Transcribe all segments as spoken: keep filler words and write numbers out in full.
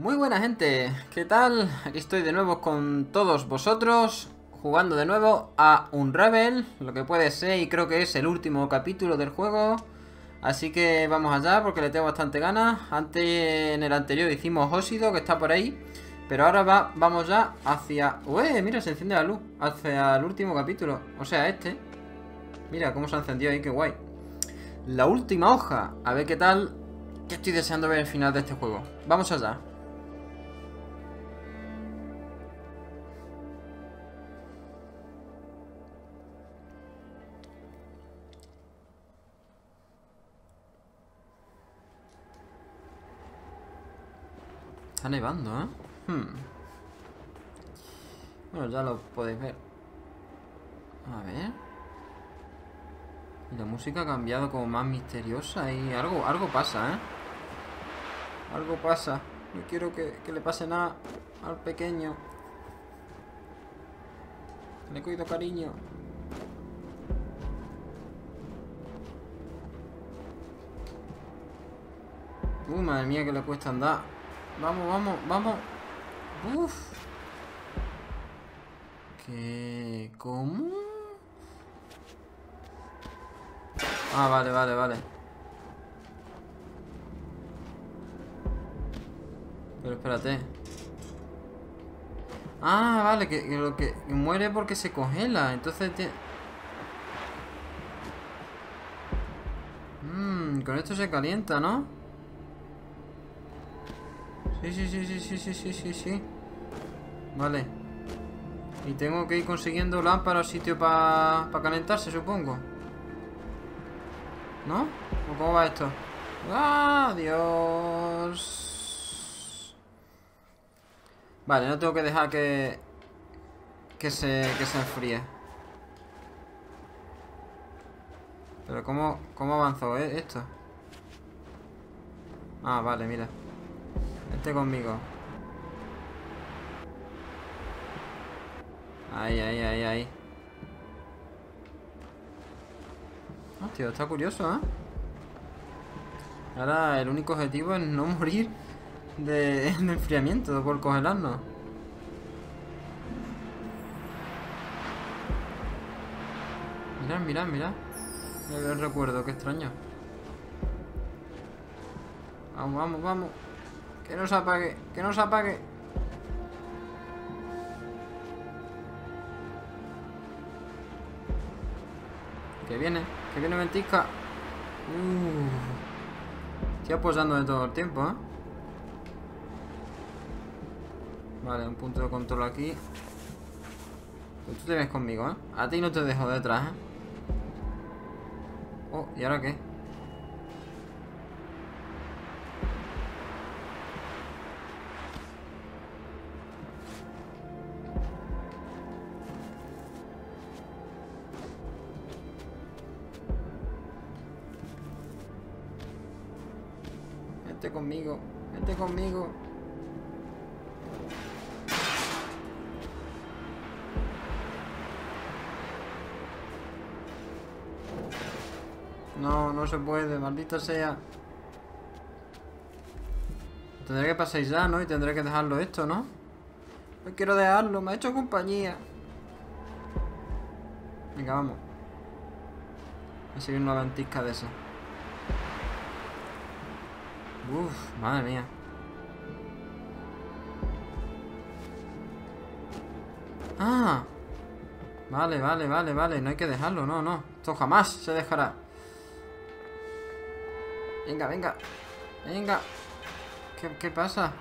Muy buena gente, ¿qué tal? Aquí estoy de nuevo con todos vosotros, jugando de nuevo a Unravel, lo que puede ser y creo que es el último capítulo del juego. Así que vamos allá porque le tengo bastante ganas. Antes, en el anterior hicimos óxido, que está por ahí, pero ahora va, vamos ya hacia... ¡Uy! Mira, se enciende la luz, hacia el último capítulo, o sea este. Mira cómo se encendió ahí, qué guay. La última hoja, a ver qué tal, que estoy deseando ver el final de este juego. Vamos allá. Está nevando, ¿eh? Hmm. Bueno, ya lo podéis ver. A ver. Y la música ha cambiado como más misteriosa y algo, algo pasa, ¿eh? Algo pasa. No quiero que, que le pase nada al pequeño. Le cuido cariño. Uy, madre mía, que le cuesta andar. Vamos, vamos, vamos. Uf. ¿Qué? ¿Cómo? Ah, vale, vale, vale. Pero espérate. Ah, vale, que, que lo que muere porque se congela. Entonces tiene... Mmm, con esto se calienta, ¿no? Sí, sí, sí, sí, sí, sí, sí, sí, sí. Vale. Y tengo que ir consiguiendo lámparas, sitio para pa calentarse, supongo. ¿No? ¿O cómo va esto? ¡Adiós! Vale, no tengo que dejar que... Que se, que se enfríe. Pero ¿cómo, cómo avanzó eh, esto? Ah, vale, mira. Este conmigo. Ahí, ahí, ahí, ahí. Hostia, está curioso, ¿eh? Ahora el único objetivo es no morir de, de enfriamiento por congelarnos. Mirad, mirad, mirad. El recuerdo, qué extraño. Vamos, vamos, vamos. Que no se apague, que no se apague. Que viene, que viene ventisca. Uh, estoy apoyando de todo el tiempo, ¿eh? Vale, un punto de control aquí. Pues tú te vienes conmigo, ¿eh? A ti no te dejo detrás, ¿eh? Oh, ¿y ahora qué? Vente conmigo, vente conmigo. No, no se puede, maldita sea. Tendré que pasar ya, ¿no? Y tendré que dejarlo esto, ¿no? No quiero dejarlo, me ha hecho compañía. Venga, vamos. Voy a seguir una ventisca de esa. Uf, madre mía. Ah, vale, vale, vale, vale. No hay que dejarlo, no, no. Esto jamás se dejará. Venga, venga. Venga. ¿Qué, qué pasa?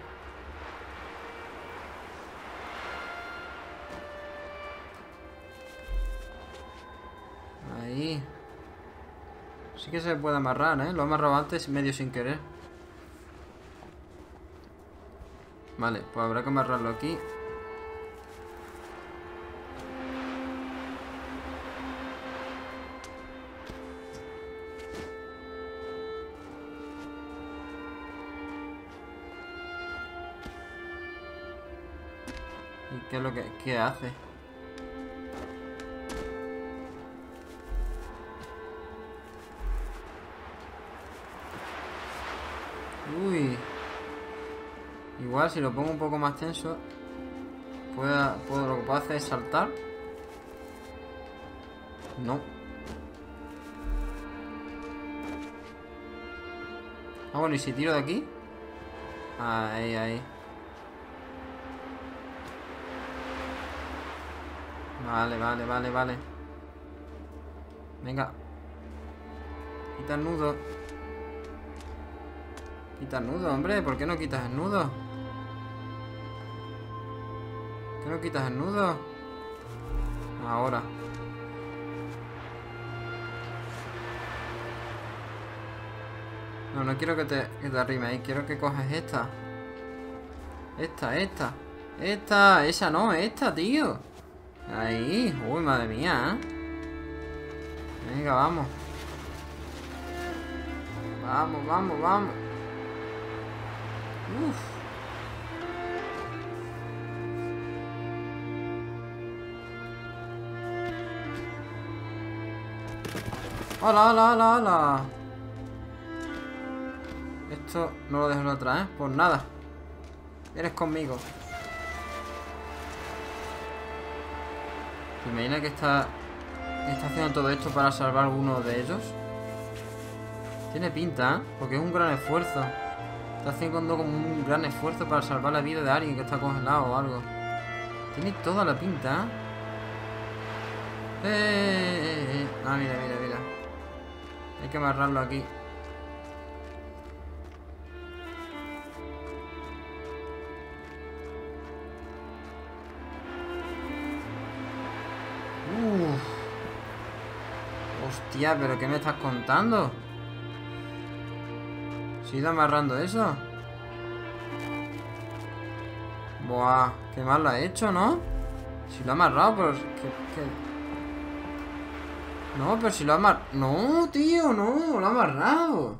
Ahí. Sí que se puede amarrar, ¿eh? Lo he amarrado antes medio sin querer. Vale, pues habrá que amarrarlo aquí. ¿Y qué es lo que qué hace? Igual si lo pongo un poco más tenso, puedo, puedo, lo que puedo hacer es saltar. No. Ah, bueno, ¿y si tiro de aquí? Ahí, ahí. Vale, vale, vale, vale. Venga. Quita el nudo. Quita el nudo, hombre. ¿Por qué no quitas el nudo? ¿Por qué no quitas el nudo? Ahora. No, no quiero que te, que te arrime ahí. Quiero que cojas esta. Esta, esta. Esta, esa no, esta, tío. Ahí. Uy, madre mía, ¿eh? Venga, vamos. Vamos, vamos, vamos. Uf. Hola, hola, hola, hola. Esto no lo dejo atrás, ¿eh? Por nada. Vienes conmigo. ¿Te imaginas que está, está haciendo todo esto para salvar uno de ellos? Tiene pinta, ¿eh? Porque es un gran esfuerzo. Está haciendo como un gran esfuerzo para salvar la vida de alguien que está congelado o algo. Tiene toda la pinta, ¿eh? Eh, eh, eh, eh. Ah, mira, mira, mira. Hay que amarrarlo aquí. Hostia, ¿pero qué me estás contando? ¿Sigue amarrando eso? Buah, qué mal lo ha hecho, ¿no? Si lo ha amarrado, pero... ¿qué, qué? No, pero si lo ha amarrado... No, tío, no, lo ha amarrado.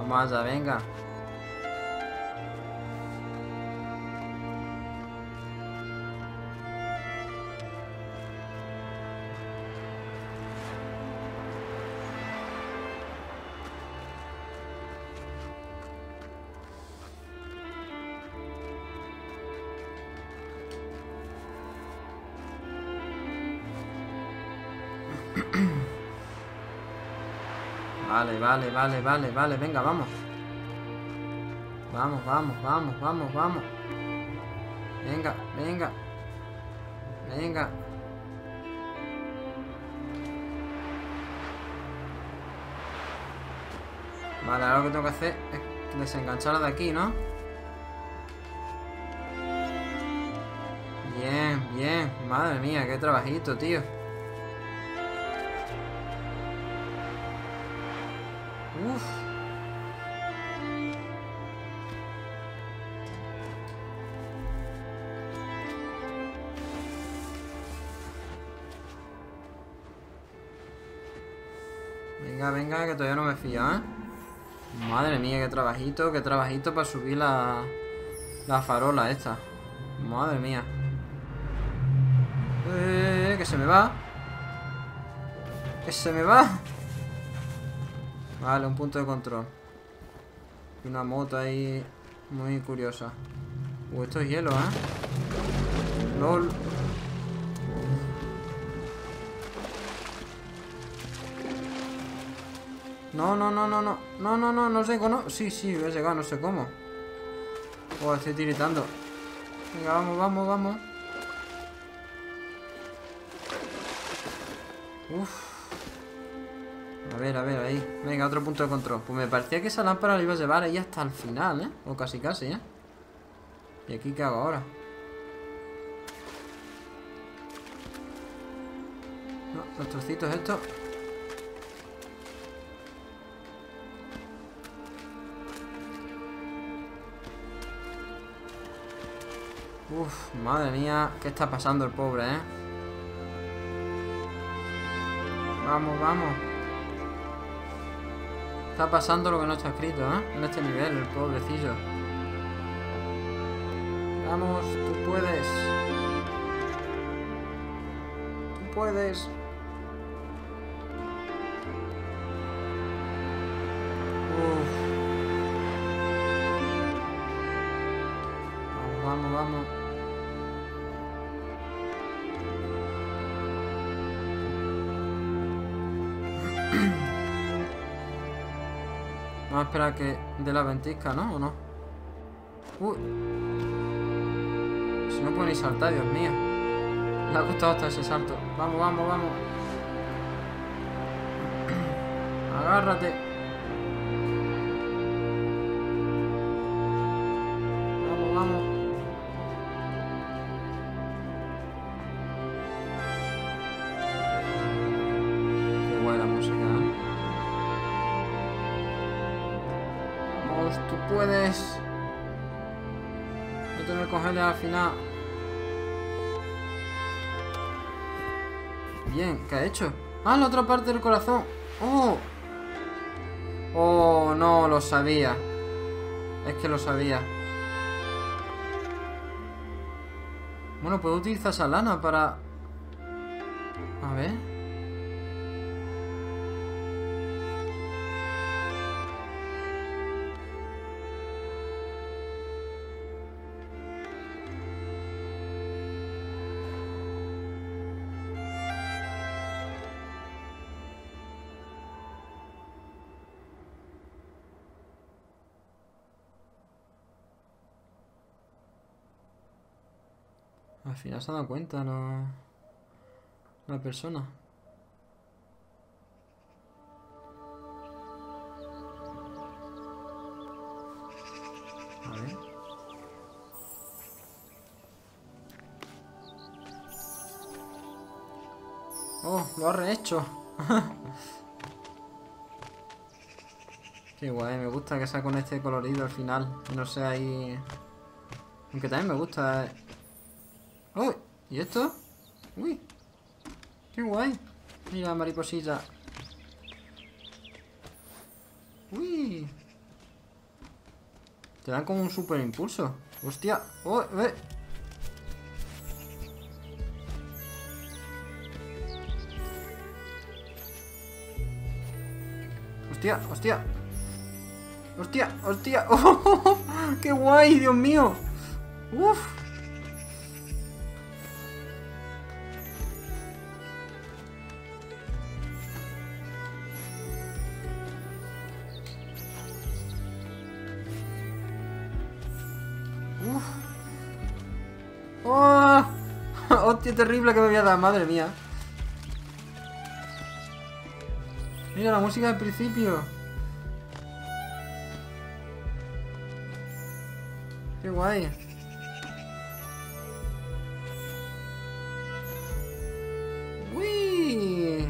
Vamos allá, venga. Vale, vale, vale, vale, vale, venga, vamos. Vamos, vamos, vamos, vamos, vamos. Venga, venga. Venga. Vale, ahora lo que tengo que hacer es desengancharla de aquí, ¿no? Bien, bien. Madre mía, qué trabajito, tío. Uf. Venga, venga, que todavía no me fío, ¿eh? Madre mía, qué trabajito, qué trabajito para subir la, la farola esta. Madre mía. Eh, que se me va. Que se me va. Vale, un punto de control. Y una moto ahí muy curiosa. Uh, esto es hielo, ¿eh? LOL. No, no, no, no, no. No, no, no, no sé cómo. Sí, sí, voy a llegar, no sé cómo. Oh, estoy tiritando. Venga, vamos, vamos, vamos. Uf. A ver, a ver, ahí. Venga, otro punto de control. Pues me parecía que esa lámpara la iba a llevar ahí hasta el final, ¿eh? O casi, casi, ¿eh? ¿Y aquí qué hago ahora? No, los trocitos estos. Uf, madre mía, ¿qué está pasando el pobre, eh? Vamos, vamos. Está pasando lo que no está escrito, ¿eh? En este nivel, el pobrecillo. Vamos, tú puedes. Tú puedes. Uf. Vamos, vamos, vamos. Vamos a esperar que dé la ventisca, ¿no? ¿O no? Uy. Si no puedo ni saltar, Dios mío. Le ha gustado hasta ese salto. Vamos, vamos, vamos. Agárrate. Vamos, vamos. Qué guay la música, ¿eh? Tú puedes. Voy a tener que cogerle al final. Bien, ¿qué ha hecho? Ah, la otra parte del corazón. Oh. Oh, no, lo sabía. Es que lo sabía. Bueno, puedo utilizar esa lana para... A ver. Al final se ha dado cuenta la, la persona. A ver. Oh, lo ha rehecho. Qué guay, me gusta que sea con este colorido al final. No sé, ahí... Aunque también me gusta... Eh. ¡Oh! ¿Y esto? ¡Uy! ¡Qué guay! Mira, mariposita. ¡Uy! Te dan como un super impulso. ¡Hostia! ¡Oh! ¡Eh! ¡Hostia! ¡Hostia! ¡Hostia! ¡Hostia! ¡Oh! ¡Qué guay! ¡Dios mío! ¡Uf! ¡Oh! ¡Hostia, terrible que me voy a dar! ¡Madre mía! Mira la música del principio. ¡Qué guay! ¡Uy!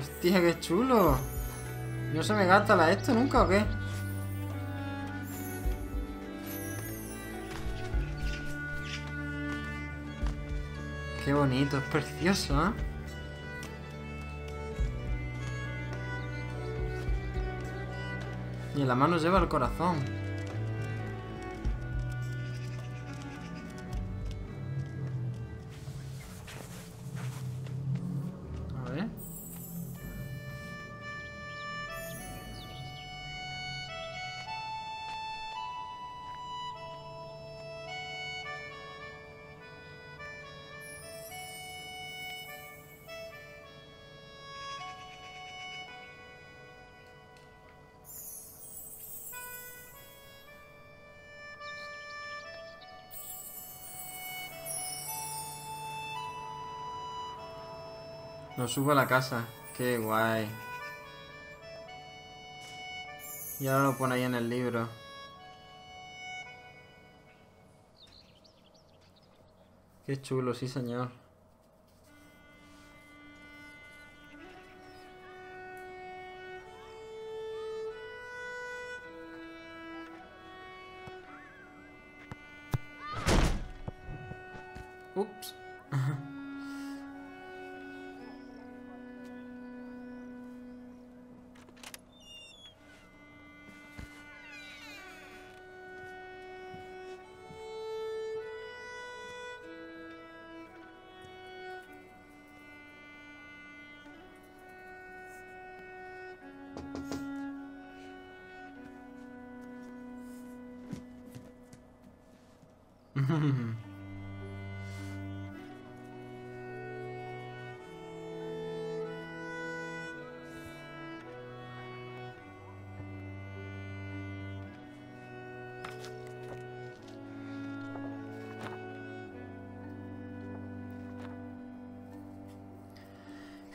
Hostia, qué chulo. ¿No se me gasta la esto nunca o qué? Qué bonito, es precioso, ¿eh? Y en la mano lleva el corazón. Nos subo a la casa. Qué guay. Y ahora lo pone ahí en el libro. Qué chulo, sí señor. Ups.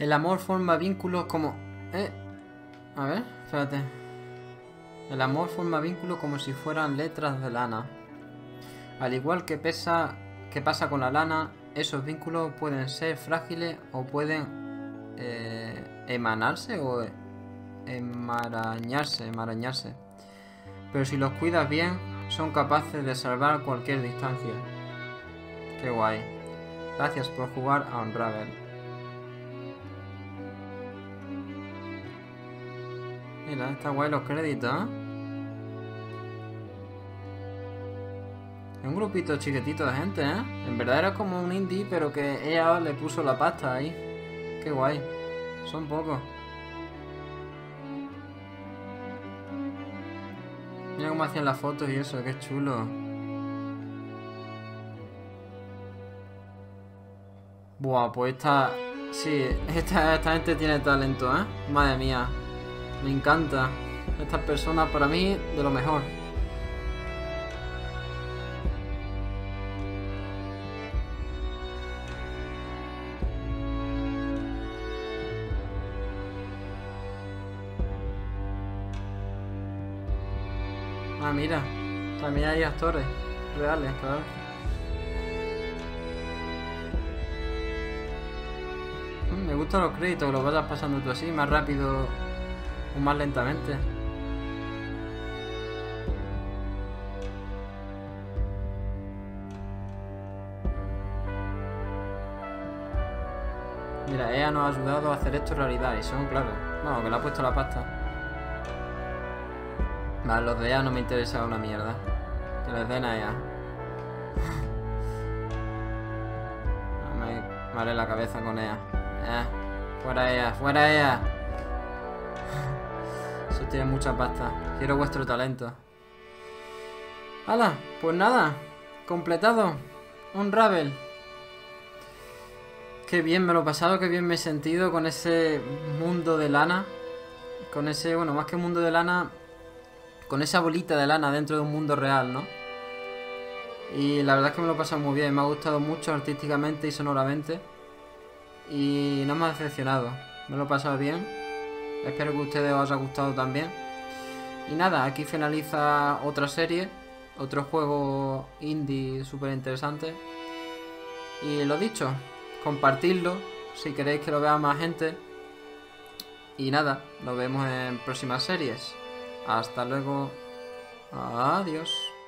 El amor forma vínculos como... Eh, a ver, espérate. El amor forma vínculos como si fueran letras de lana. Al igual que, pesa, que pasa con la lana, esos vínculos pueden ser frágiles o pueden eh, emanarse o enmarañarse, enmarañarse. Pero si los cuidas bien, son capaces de salvar cualquier distancia. Qué guay. Gracias por jugar a Unravel. Mira, está guay los créditos, ¿eh? Es un grupito chiquitito de gente, ¿eh? En verdad era como un indie, pero que ella le puso la pasta ahí. Qué guay. Son pocos. Mira cómo hacían las fotos y eso, qué chulo. Buah, pues esta... Sí, esta, esta gente tiene talento, ¿eh? Madre mía. Me encanta. Estas personas para mí de lo mejor. Ah, mira. También hay actores reales, claro. Mm, me gustan los créditos, que los vayas pasando tú así, más rápido. O más lentamente. Mira, E A nos ha ayudado a hacer esto realidad y son, claro. Bueno, que le ha puesto la pasta. Vale, los de E A no me interesa una mierda. Que les den a E A. No me vale la cabeza con E A. Eh, fuera E A, fuera E A. Eso tiene mucha pasta. Quiero vuestro talento. ¡Hala! Pues nada. Completado. Unravel. Qué bien me lo he pasado. Qué bien me he sentido con ese mundo de lana. Con ese... Bueno, más que mundo de lana... Con esa bolita de lana dentro de un mundo real, ¿no? Y la verdad es que me lo he pasado muy bien. Me ha gustado mucho artísticamente y sonoramente. Y no me ha decepcionado. Me lo he pasado bien. Espero que a ustedes os haya gustado también. Y nada, aquí finaliza otra serie, otro juego indie súper interesante. Y lo dicho, compartidlo si queréis que lo vea más gente. Y nada, nos vemos en próximas series. Hasta luego. Adiós.